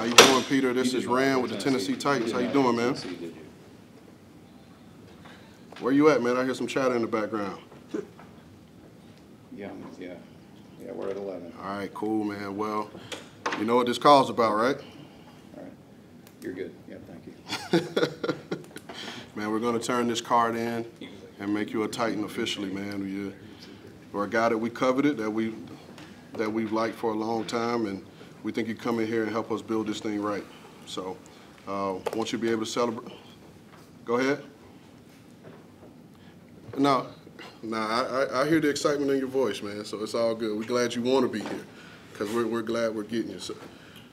How you doing, Peter? This is Rand with the Tennessee Titans. How you doing, man? Where you at, man? I hear some chatter in the background. Yeah, we're at 11. All right, cool, man. Well, you know what this call's about, right? All right. You're good. Yeah, thank you. Man, we're going to turn this card in and make you a Titan officially, man. You're a guy that we coveted, that we've liked for a long time, and we think you come in here and help us build this thing right. So, won't you be able to celebrate? Go ahead. No. Nah, I hear the excitement in your voice, man, so it's all good. We're glad you want to be here, because we're glad we're getting you.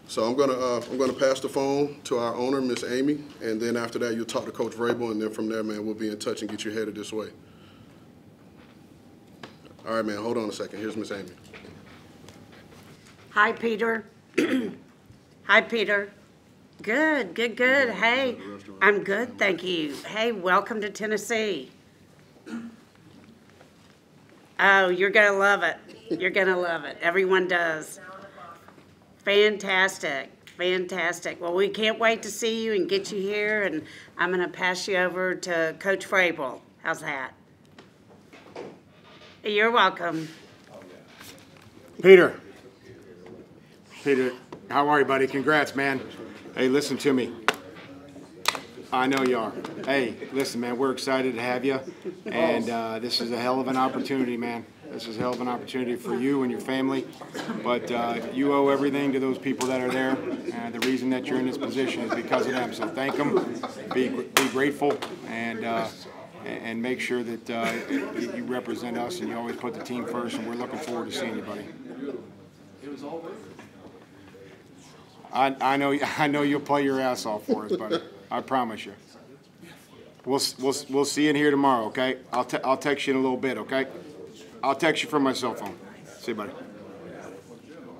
So I'm gonna pass the phone to our owner, Miss Amy, and then after that, you'll talk to Coach Vrabel, and then from there, man, we'll be in touch and get you headed this way. All right, man, hold on a second. Here's Miss Amy. Hi, Peter. Hi, Peter. Good. Hey, I'm good, thank you. Hey, welcome to Tennessee. Oh, you're going to love it. You're going to love it. Everyone does. Fantastic. Fantastic. Well, we can't wait to see you and get you here, and I'm going to pass you over to Coach Vrabel. How's that? You're welcome. Peter. Peter, how are you, buddy? Congrats, man. Hey, listen to me. I know you are. Hey, listen, man, we're excited to have you, and this is a hell of an opportunity, man. This is a hell of an opportunity for you and your family, but you owe everything to those people that are there, and the reason that you're in this position is because of them, so thank them, be grateful, and make sure that you represent us, and you always put the team first, and we're looking forward to seeing you, buddy. I know you'll play your ass off for us, buddy. I promise you. We'll see you in here tomorrow, okay? I'll text you in a little bit, okay? I'll text you from my cell phone. See you, buddy.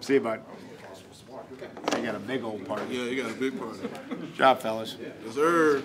See you, buddy. I got a big old party. Yeah, you got a big party. Good job, fellas. Yes, sir.